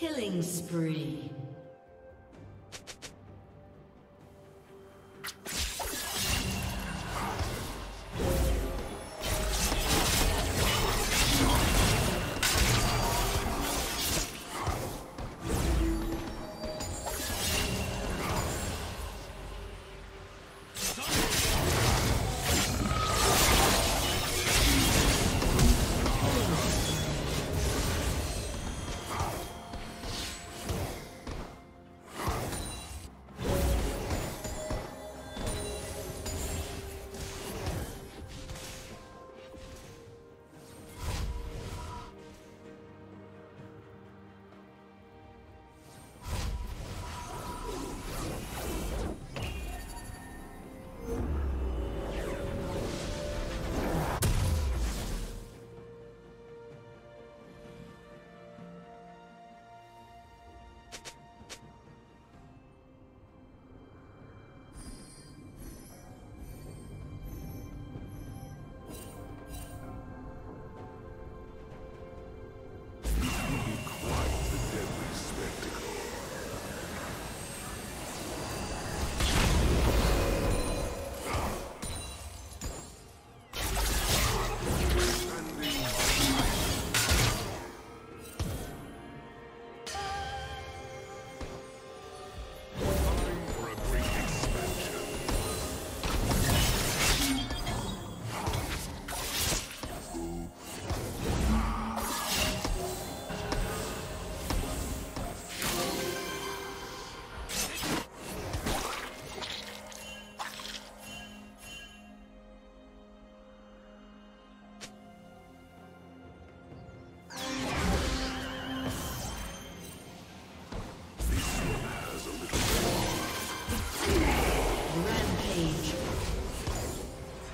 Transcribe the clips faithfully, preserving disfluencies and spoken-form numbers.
Killing spree.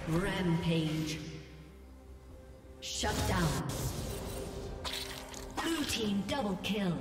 Rampage. Shut down. Blue team double kill.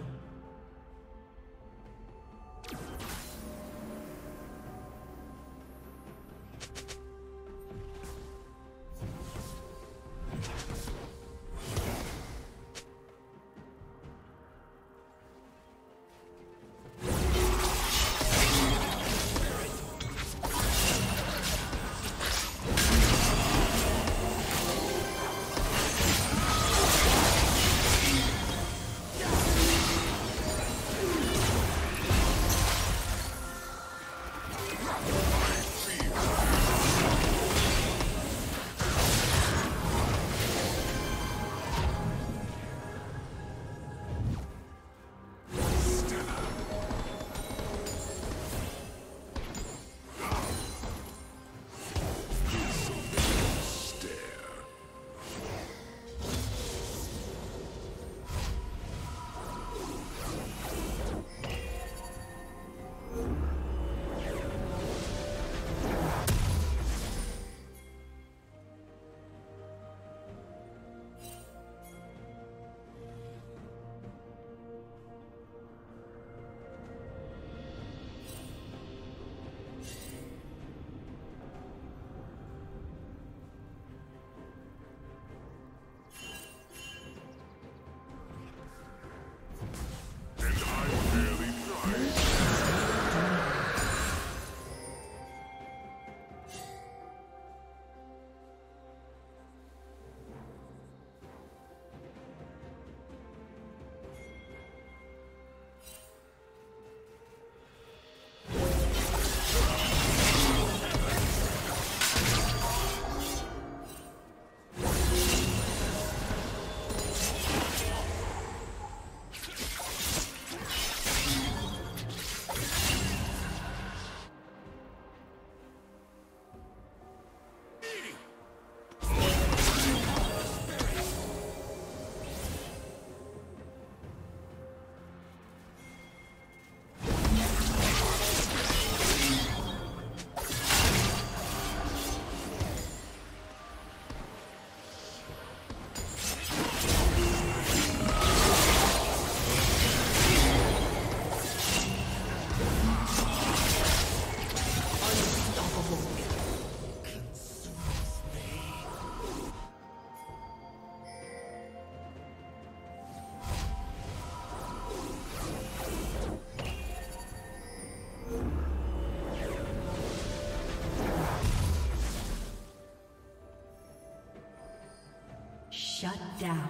Shut down.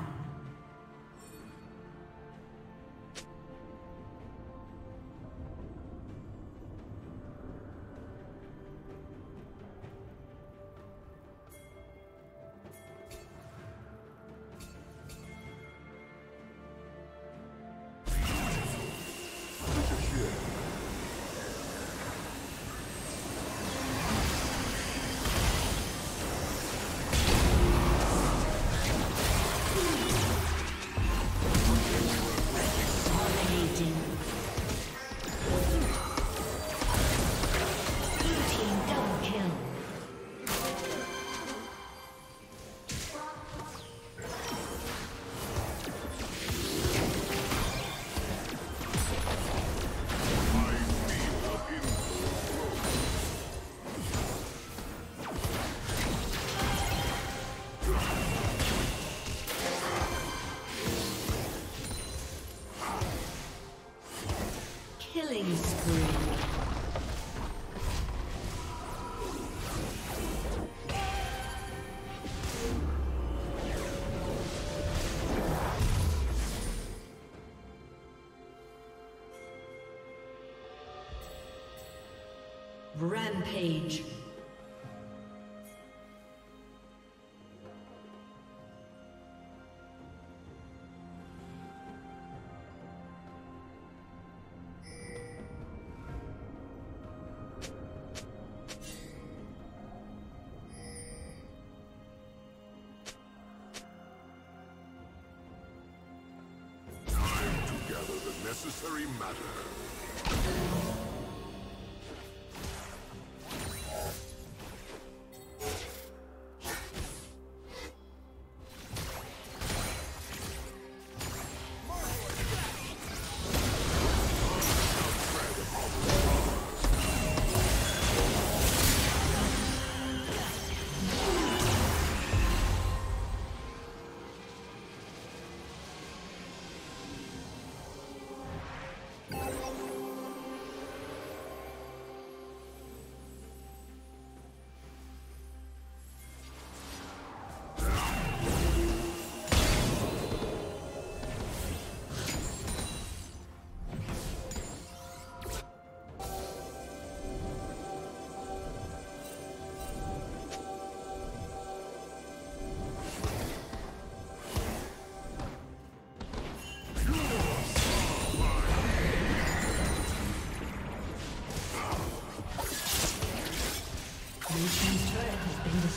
Killing spree. Rampage. Necessary matter.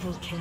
Triple kill.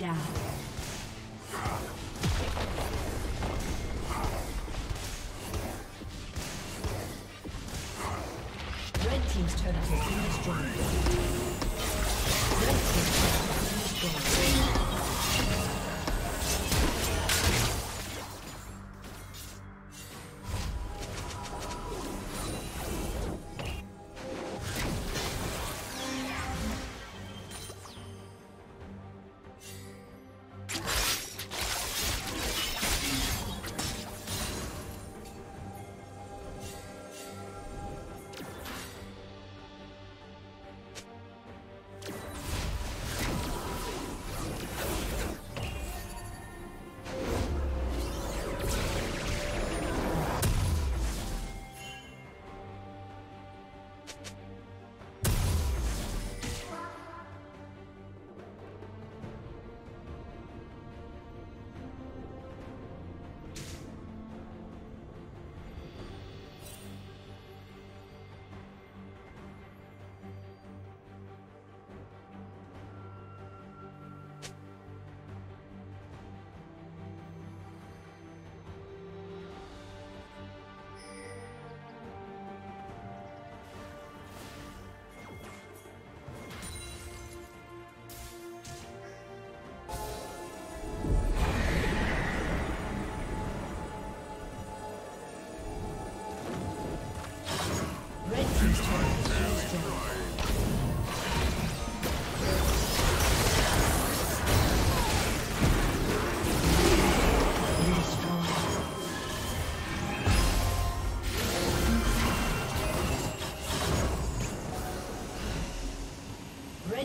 Yeah. Red team's turret has been destroyed. Red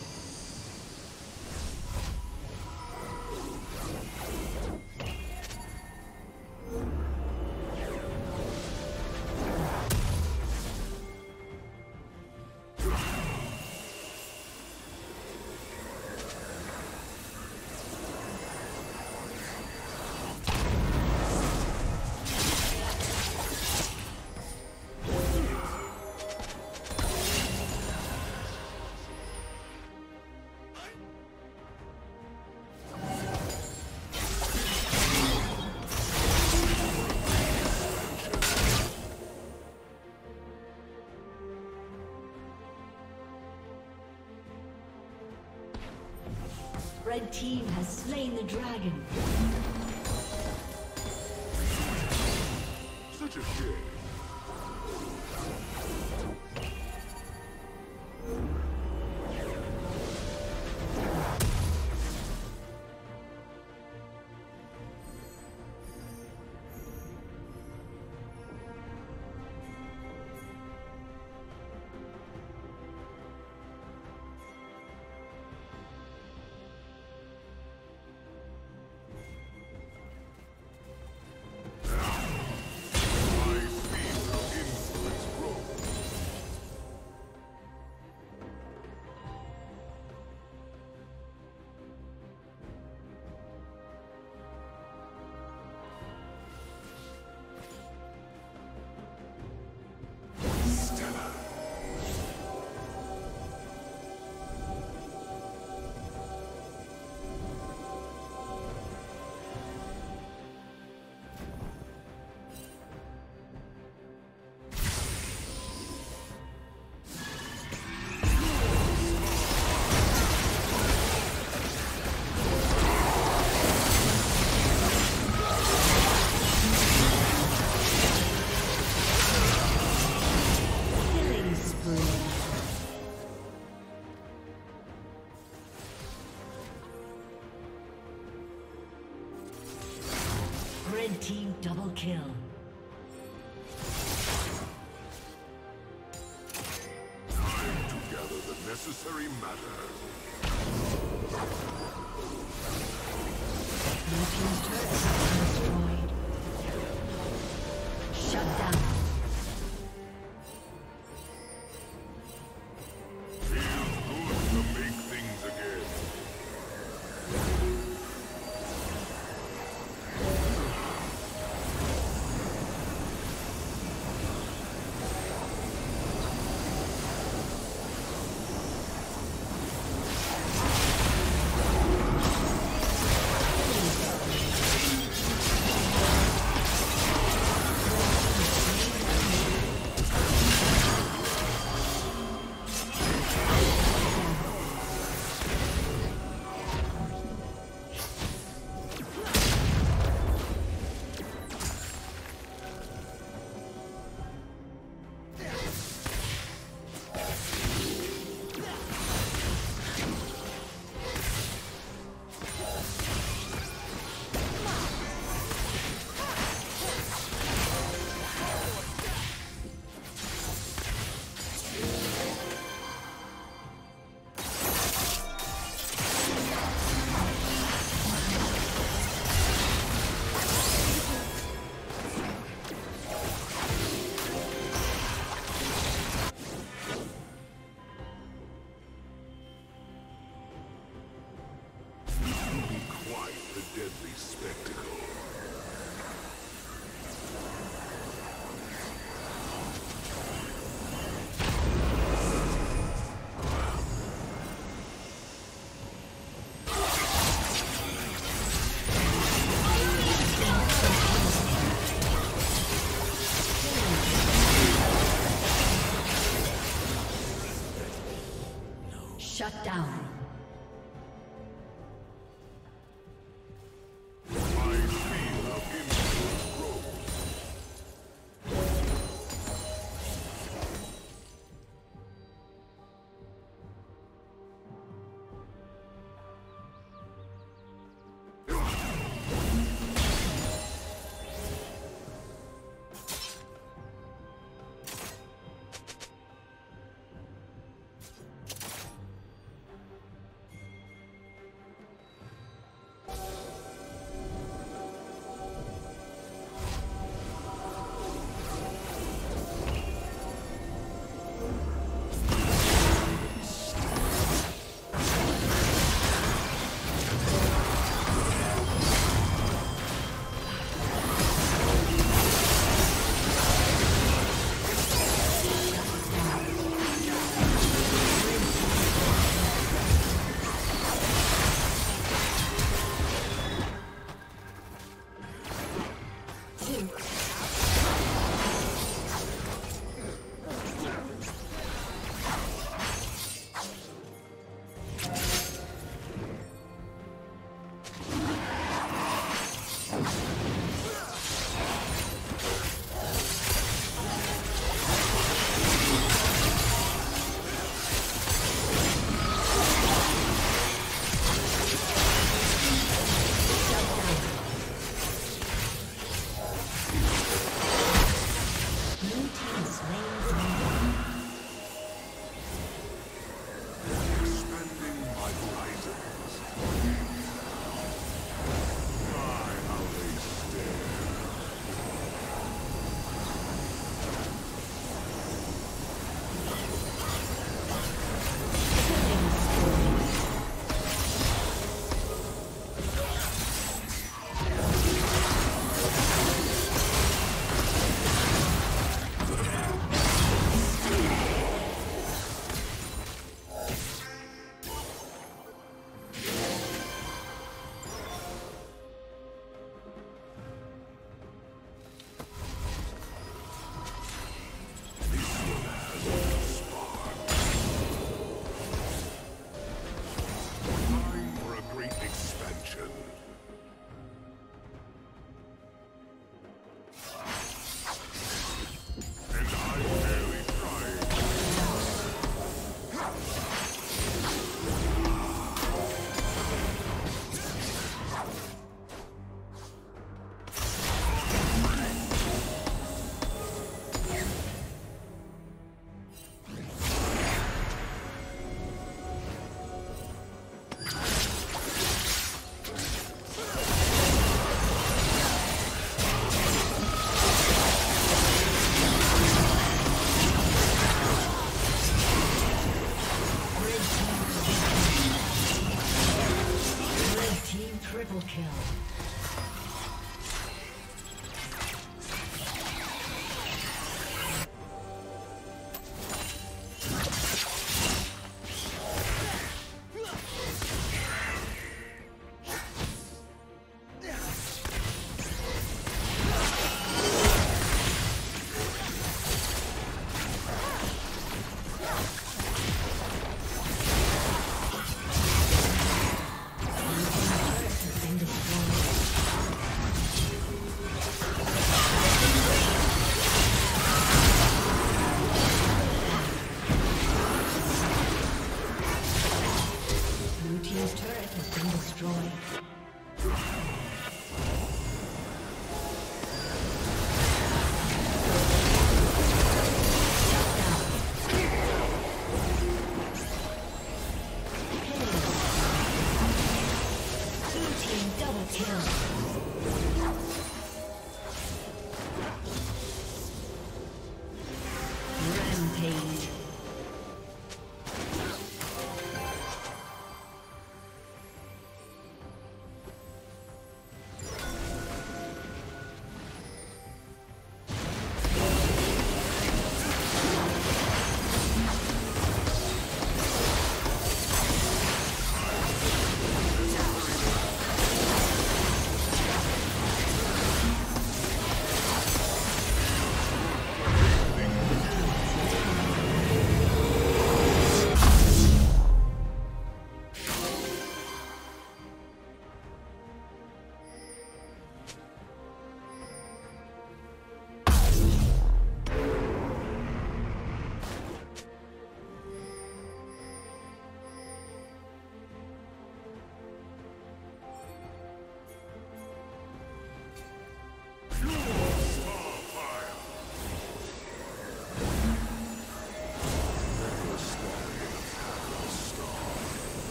Red team has slain the dragon. Such a shame. Double kill. Time to gather the necessary matter. Blue team's turrets have been destroyed. Shut down. Shut down.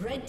Red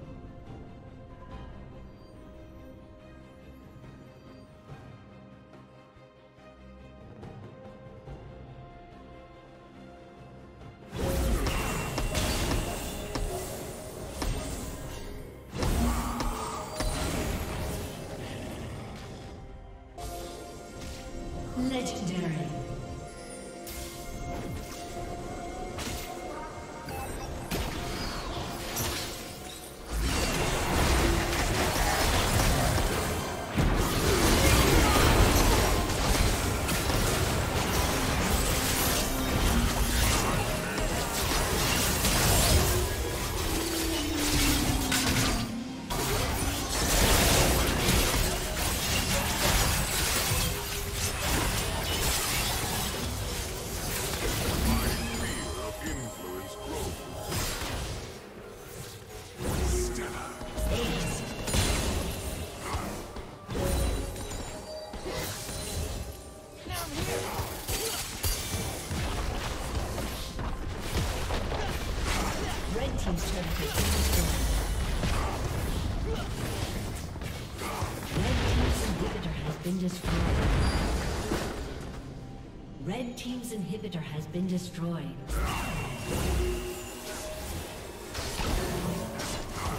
Red Team's inhibitor has been destroyed.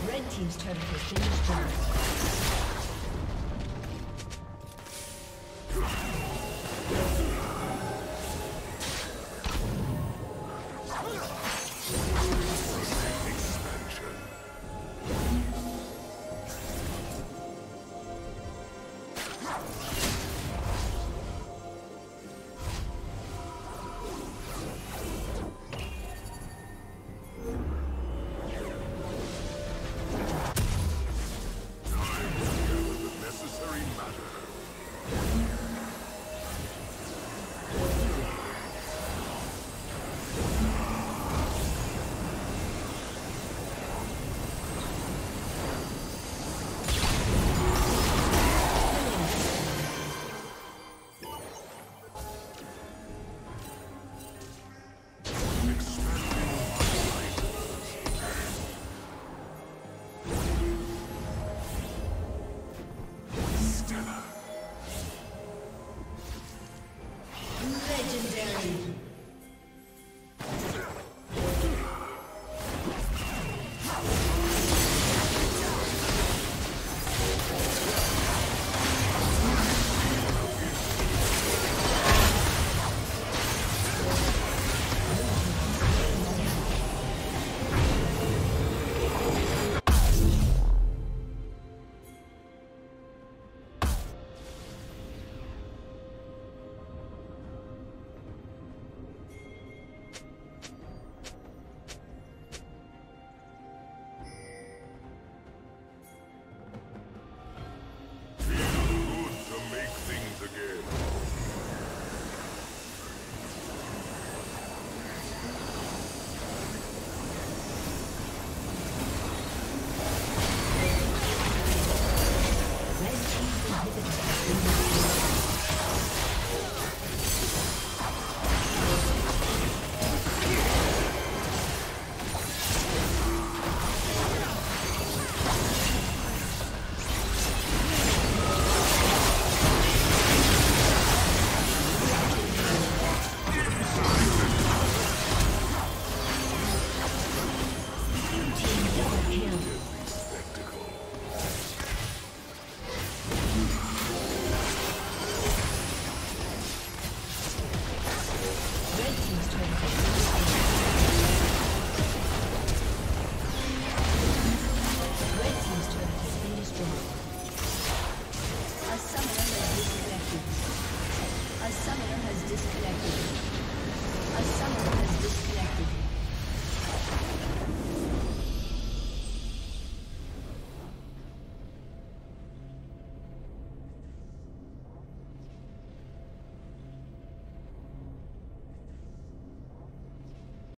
Red Team's turret has been destroyed.